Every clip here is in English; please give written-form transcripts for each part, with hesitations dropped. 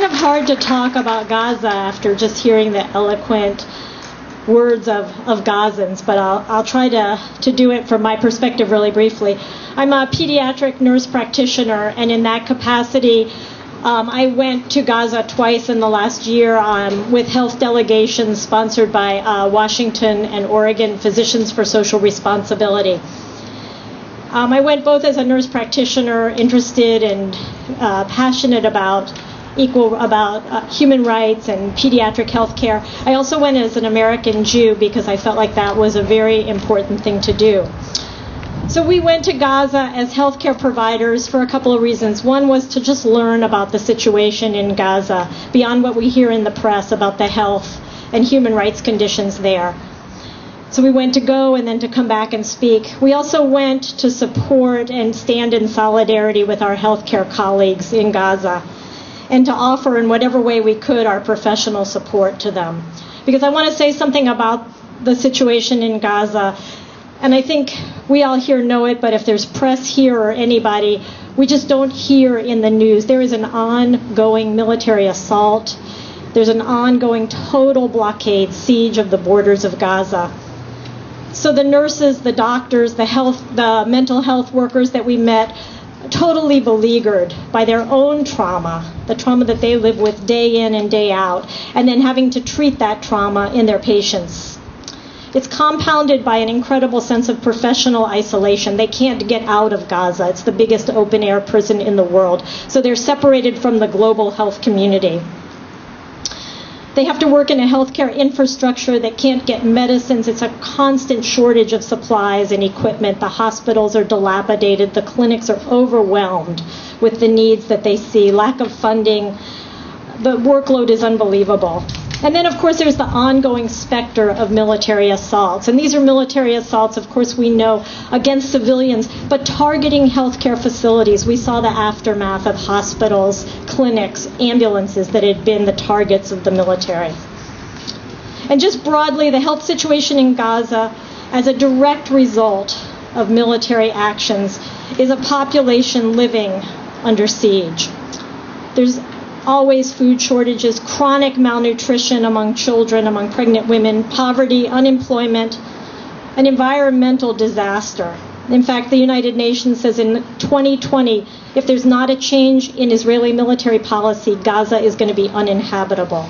kind of hard to talk about Gaza after just hearing the eloquent words of Gazans, but I'll try to do it from my perspective really briefly. I'm a pediatric nurse practitioner, and in that capacity, I went to Gaza twice in the last year with health delegations sponsored by Washington and Oregon Physicians for Social Responsibility. I went both as a nurse practitioner interested and passionate about human rights and pediatric health care. I also went as an American Jew because I felt like that was a very important thing to do. So we went to Gaza as healthcare providers for a couple of reasons. One was to just learn about the situation in Gaza beyond what we hear in the press about the health and human rights conditions there. So we went to go and then to come back and speak. We also went to support and stand in solidarity with our healthcare colleagues in Gaza and to offer in whatever way we could our professional support to them. Because I want to say something about the situation in Gaza. And I think we all here know it, but if there's press here or anybody, we just don't hear in the news. There is an ongoing military assault. There's an ongoing total blockade, siege of the borders of Gaza. So the nurses, the doctors, the mental health workers that we met, totally beleaguered by their own trauma, the trauma that they live with day in and day out, and then having to treat that trauma in their patients. It's compounded by an incredible sense of professional isolation. They can't get out of Gaza. It's the biggest open-air prison in the world. So they're separated from the global health community. They have to work in a healthcare infrastructure that can't get medicines. It's a constant shortage of supplies and equipment. The hospitals are dilapidated. The clinics are overwhelmed with the needs that they see. Lack of funding. The workload is unbelievable. And then, of course, there's the ongoing specter of military assaults. And these are military assaults, of course, we know, against civilians, but targeting healthcare facilities. We saw the aftermath of hospitals, clinics, ambulances that had been the targets of the military. And just broadly, the health situation in Gaza, as a direct result of military actions, is a population living under siege. There's always food shortages, chronic malnutrition among children, among pregnant women, poverty, unemployment, an environmental disaster. In fact, the United Nations says in 2020, if there's not a change in Israeli military policy, Gaza is going to be uninhabitable.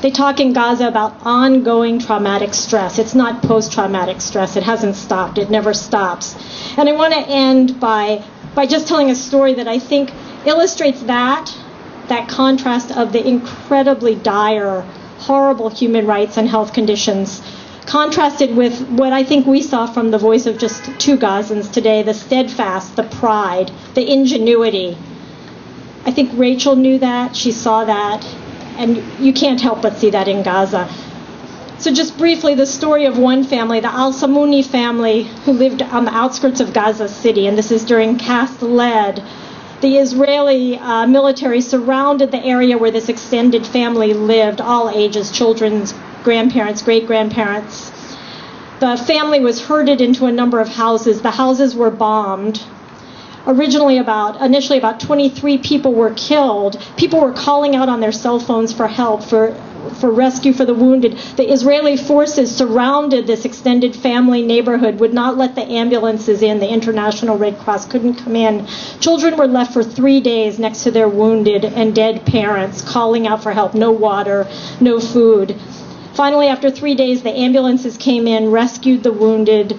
They talk in Gaza about ongoing traumatic stress. It's not post-traumatic stress. It hasn't stopped. It never stops. And I want to end by just telling a story that I think illustrates that contrast of the incredibly dire, horrible human rights and health conditions, contrasted with what I think we saw from the voice of just two Gazans today, the steadfast, the pride, the ingenuity. I think Rachel knew that, she saw that, and you can't help but see that in Gaza. So just briefly, the story of one family, the Al-Samuni family, who lived on the outskirts of Gaza City, and this is during Cast Lead. The Israeli military surrounded the area where this extended family lived, all ages, children, grandparents, great-grandparents. The family was herded into a number of houses. The houses were bombed. Initially about 23 people were killed. People were calling out on their cell phones for help, for rescue for the wounded. The Israeli forces surrounded this extended family neighborhood, would not let the ambulances in. The International Red Cross couldn't come in. Children were left for 3 days next to their wounded and dead parents, calling out for help. No water, no food. Finally, after 3 days, the ambulances came in, rescued the wounded,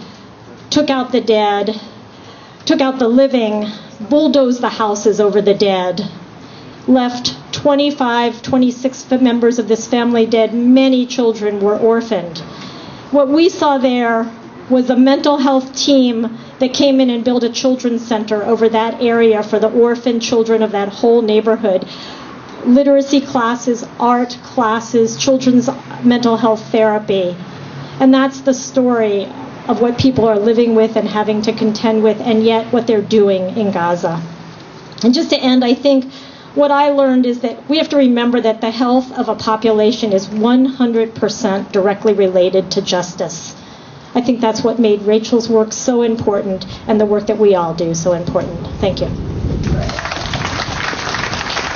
took out the dead, took out the living, bulldozed the houses over the dead, left 26 members of this family dead. Many children were orphaned. What we saw there was a mental health team that came in and built a children's center over that area for the orphaned children of that whole neighborhood. Literacy classes, art classes, children's mental health therapy. And that's the story of what people are living with and having to contend with, and yet what they're doing in Gaza. And just to end, I think what I learned is that we have to remember that the health of a population is 100% directly related to justice. I think that's what made Rachel's work so important and the work that we all do so important. Thank you.